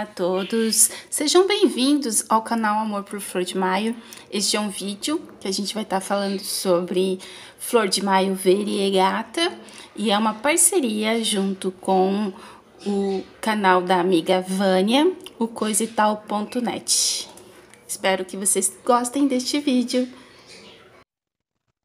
Olá a todos, sejam bem-vindos ao canal Amor por Flor de Maio. Este é um vídeo que a gente vai estar falando sobre Flor de Maio Variegata e é uma parceria junto com o canal da amiga Vânia, o Coisa e Tal.net. Espero que vocês gostem deste vídeo.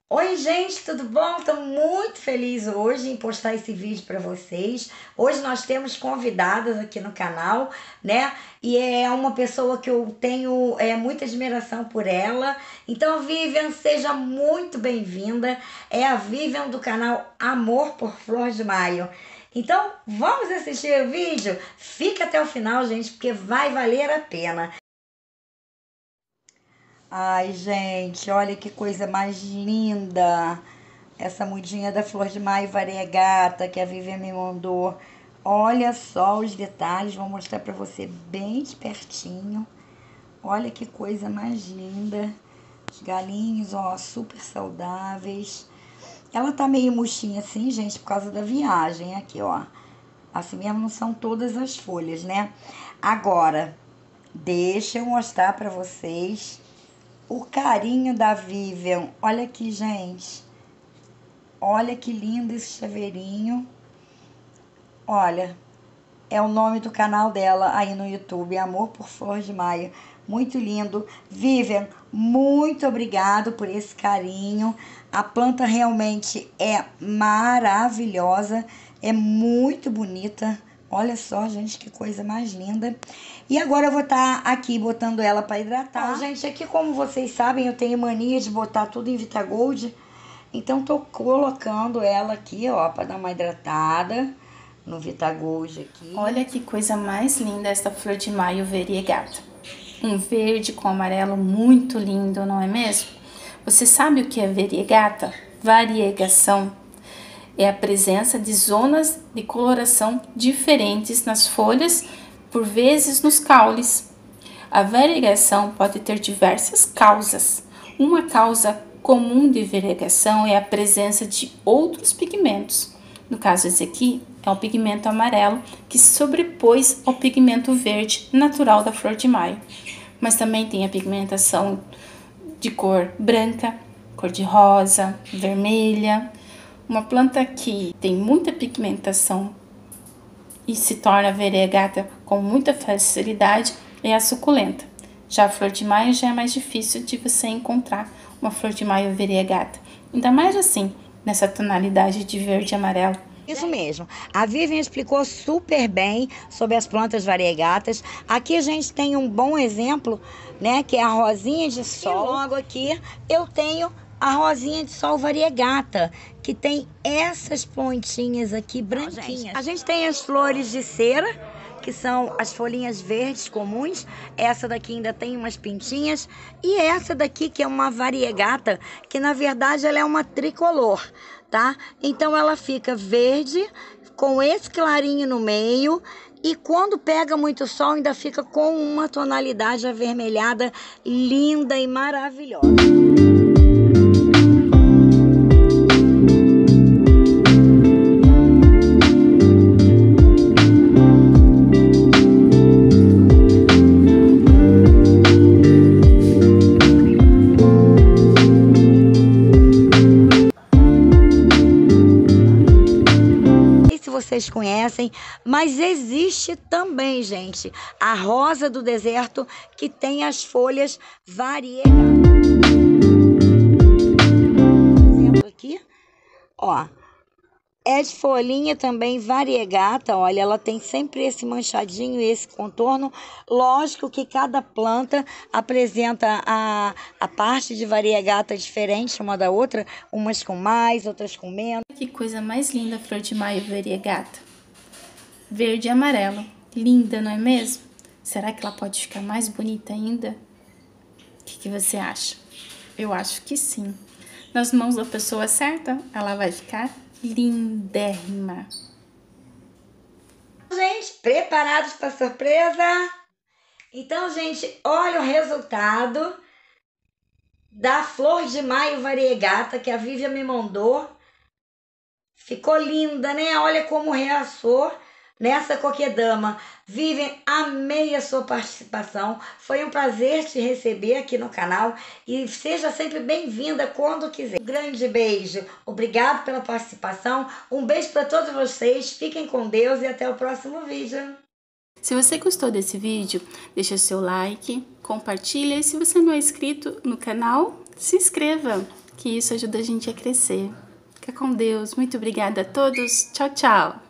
Oi gente, tudo bom? Estou muito feliz hoje em postar esse vídeo para vocês. Hoje nós temos convidadas aqui no canal, né? E é uma pessoa que eu tenho muita admiração por ela. Então, Vivian, seja muito bem-vinda. É a Vivian do canal Amor por Flor de Maio. Então, vamos assistir o vídeo? Fica até o final, gente, porque vai valer a pena. Ai, gente, olha que coisa mais linda! Essa mudinha da Flor de Maio Variegata que a Vivian me mandou. Olha só os detalhes, vou mostrar pra você bem de pertinho. Olha que coisa mais linda. Os galinhos, ó, super saudáveis. Ela tá meio murchinha assim, gente, por causa da viagem aqui, ó. Assim mesmo não são todas as folhas, né? Agora, deixa eu mostrar pra vocês o carinho da Vivian. Olha aqui, gente. Olha que lindo esse chaveirinho. Olha, é o nome do canal dela aí no YouTube, Amor por Flor de Maio. Muito lindo. Vivian, muito obrigado por esse carinho. A planta realmente é maravilhosa, é muito bonita. Olha só, gente, que coisa mais linda. E agora eu vou estar aqui botando ela para hidratar. Ah, gente, aqui como vocês sabem, eu tenho mania de botar tudo em Vitagold. Então, tô colocando ela aqui, ó, para dar uma hidratada no Vitagold aqui. Olha que coisa mais linda essa Flor de Maio Variegata. Um verde com amarelo muito lindo, não é mesmo? Você sabe o que é variegata? Variegação. É a presença de zonas de coloração diferentes nas folhas, por vezes nos caules. A variegação pode ter diversas causas. Uma causa comum de variegação é a presença de outros pigmentos. No caso, esse aqui é um pigmento amarelo que se sobrepôs ao pigmento verde natural da Flor de Maio. Mas também tem a pigmentação de cor branca, cor de rosa, vermelha. Uma planta que tem muita pigmentação e se torna variegata com muita facilidade é a suculenta. Já a Flor de Maio já é mais difícil de você encontrar uma Flor de Maio variegata. Ainda mais assim, nessa tonalidade de verde e amarelo. Isso mesmo. A Vivian explicou super bem sobre as plantas variegatas. Aqui a gente tem um bom exemplo, né, que é a rosinha de sol. E logo aqui eu tenho a rosinha de sol variegata, que tem essas pontinhas aqui branquinhas. A gente tem as flores de cera, que são as folhinhas verdes comuns. Essa daqui ainda tem umas pintinhas. E essa daqui, que é uma variegata, que na verdade ela é uma tricolor, tá? Então ela fica verde, com esse clarinho no meio. E quando pega muito sol, ainda fica com uma tonalidade avermelhada linda e maravilhosa. Vocês conhecem, mas existe também, gente, a rosa do deserto que tem as folhas variegadas. Aqui, ó, é de folhinha também variegata, olha, ela tem sempre esse manchadinho e esse contorno. Lógico que cada planta apresenta a parte de variegata diferente uma da outra, umas com mais, outras com menos. Que coisa mais linda a Flor de Maio variegata. Verde e amarelo. Linda, não é mesmo? Será que ela pode ficar mais bonita ainda? O que você acha? Eu acho que sim. Nas mãos da pessoa certa, ela vai ficar lindérrima. Gente, preparados para a surpresa? Então, gente, olha o resultado da Flor de Maio Variegata que a Vivian me mandou. Ficou linda, né? Olha como reaçou Nessa Coquedama, Vivian, amei a sua participação. Foi um prazer te receber aqui no canal e seja sempre bem-vinda quando quiser. Um grande beijo, obrigado pela participação. Um beijo para todos vocês, fiquem com Deus e até o próximo vídeo. Se você gostou desse vídeo, deixa seu like, compartilha e se você não é inscrito no canal, se inscreva, que isso ajuda a gente a crescer. Fica com Deus, muito obrigada a todos, tchau, tchau!